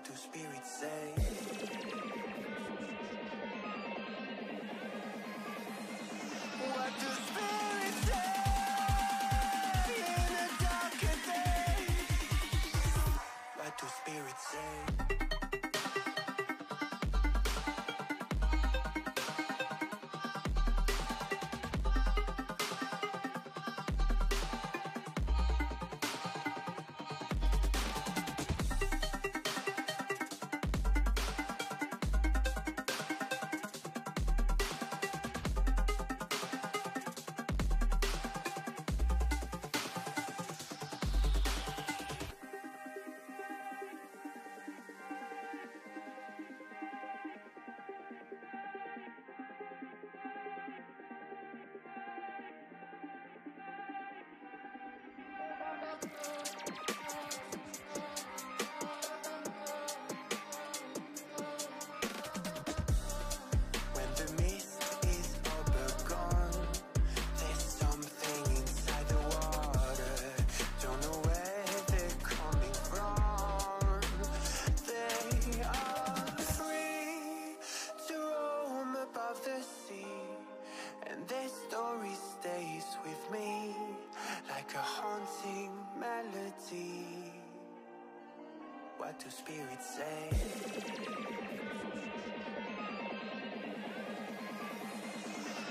what do spirits say? What do spirits say in a darker day? What do spirits say?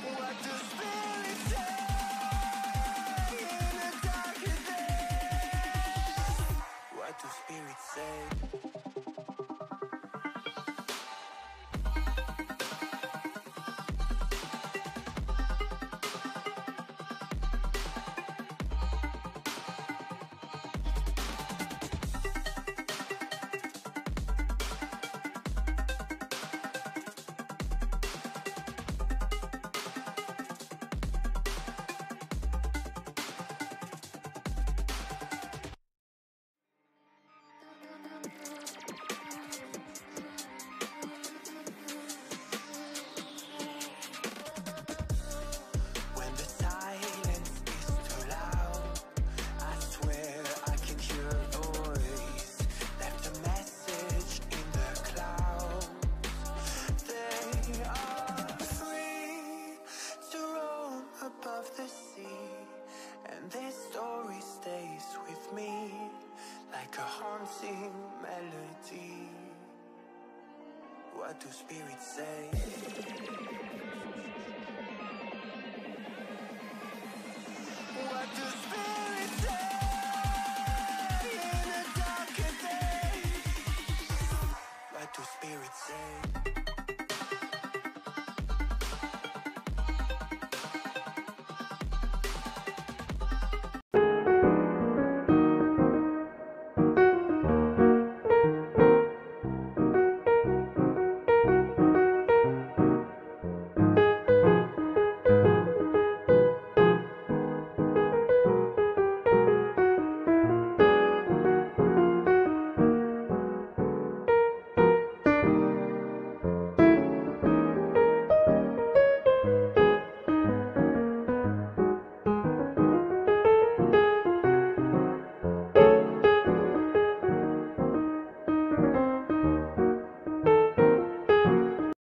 What do spirits say? What do spirits say in a darker day? What do spirits say? What do spirits say? What do spirits say in a darker day? What do spirits say?